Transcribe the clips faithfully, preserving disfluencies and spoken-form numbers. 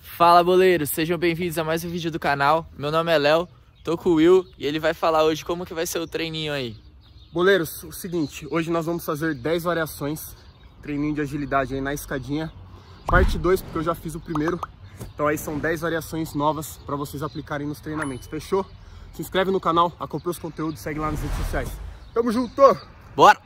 Fala, boleiros! Sejam bem-vindos a mais um vídeo do canal. Meu nome é Léo, tô com o Will e ele vai falar hoje como que vai ser o treininho aí. Boleiros, o seguinte, hoje nós vamos fazer dez variações, treininho de agilidade aí na escadinha. Parte dois, porque eu já fiz o primeiro. Então aí são dez variações novas para vocês aplicarem nos treinamentos, fechou? Se inscreve no canal, acompanha os conteúdos, segue lá nas redes sociais. Tamo junto! Bora!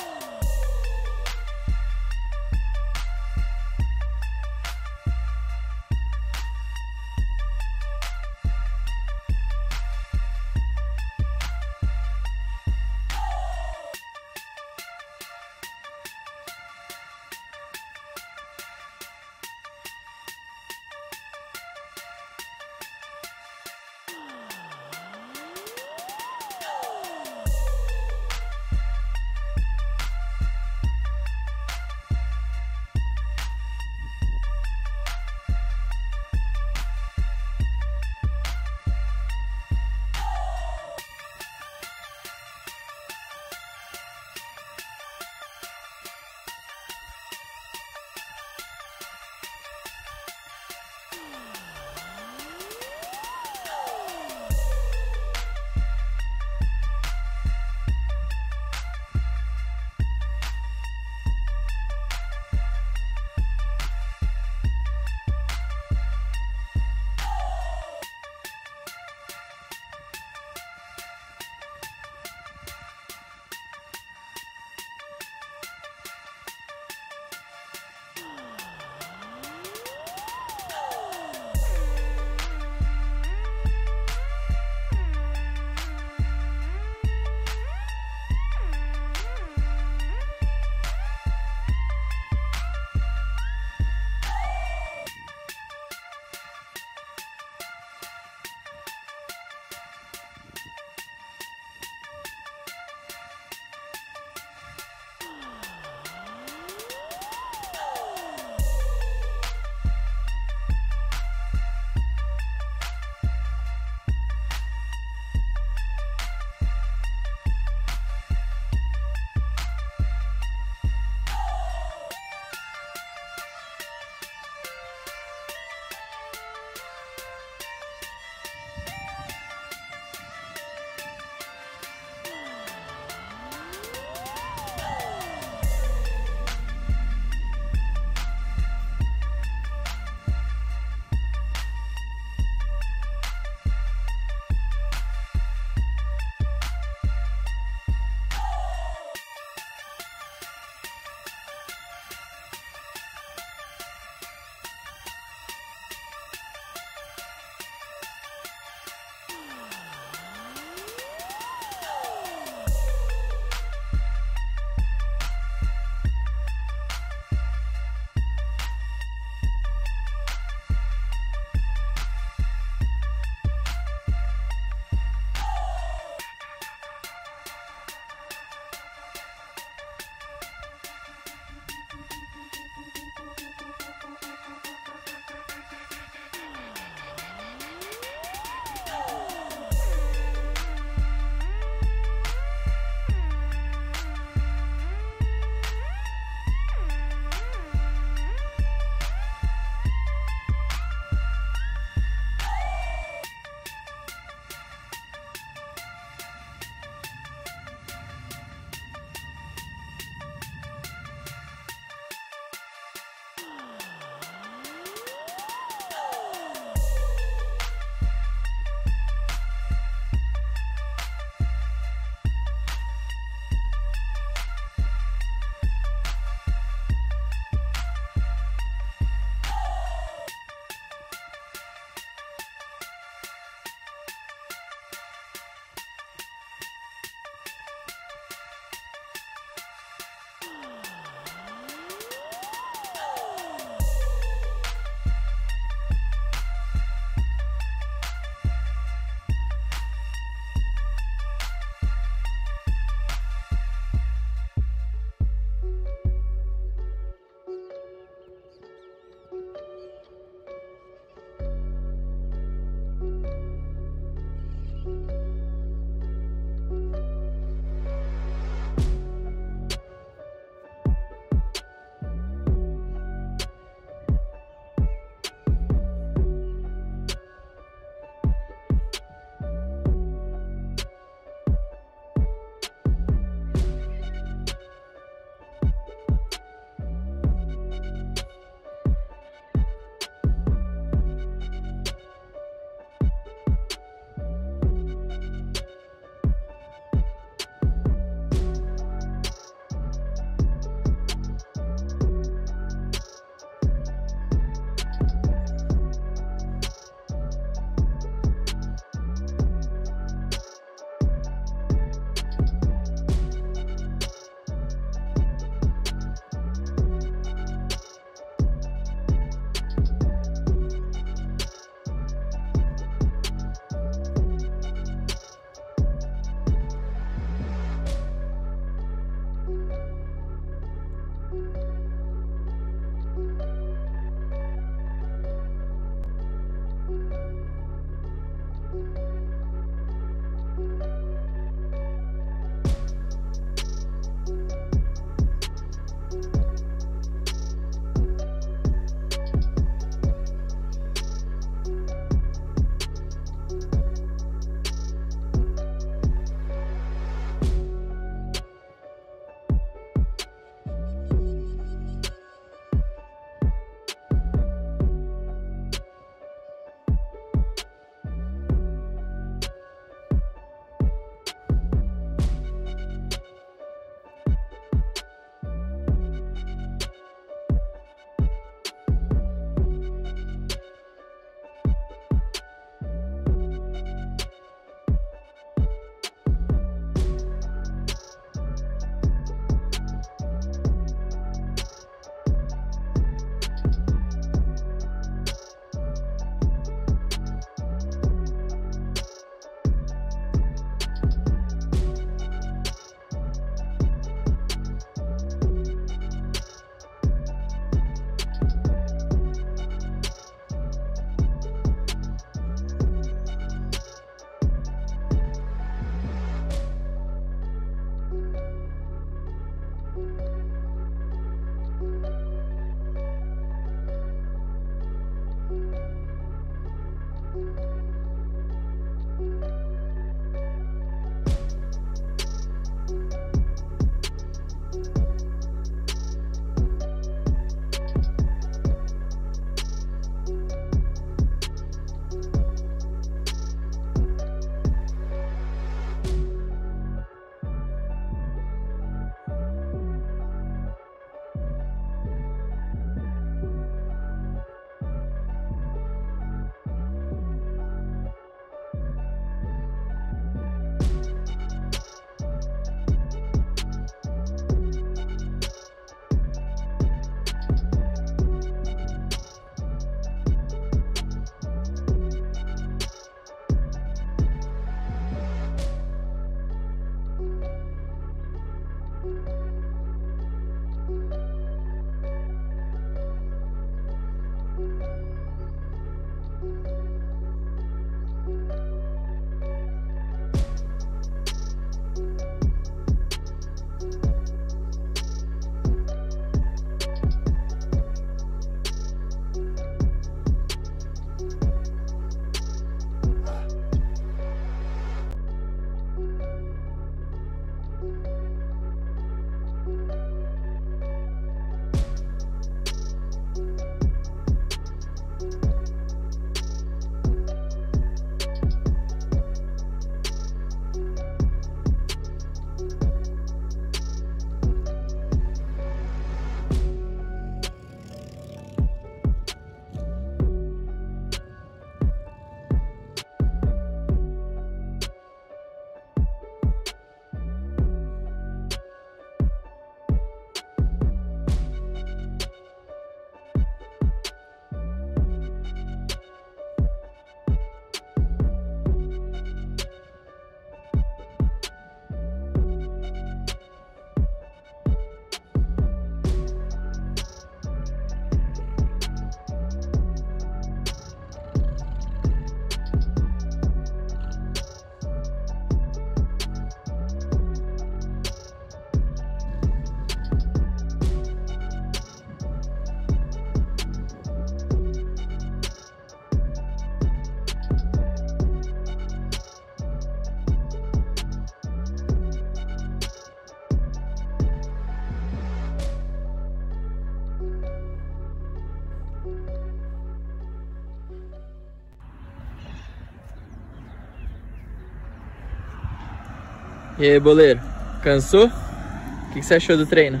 E aí, boleiro, cansou? O que, que você achou do treino?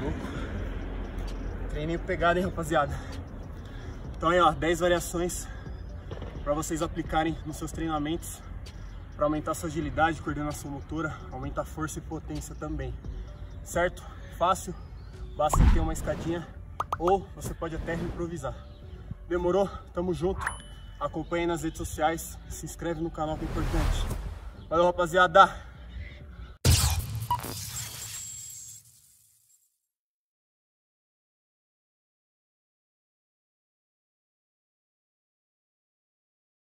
Treinei pegado, hein, rapaziada? Então aí, ó, dez variações para vocês aplicarem nos seus treinamentos para aumentar sua agilidade, coordenação motora, aumentar força e potência também, certo? Fácil, basta ter uma escadinha ou você pode até improvisar. Demorou? Tamo junto. Acompanhe nas redes sociais, se inscreve no canal, que é importante. Valeu, rapaziada!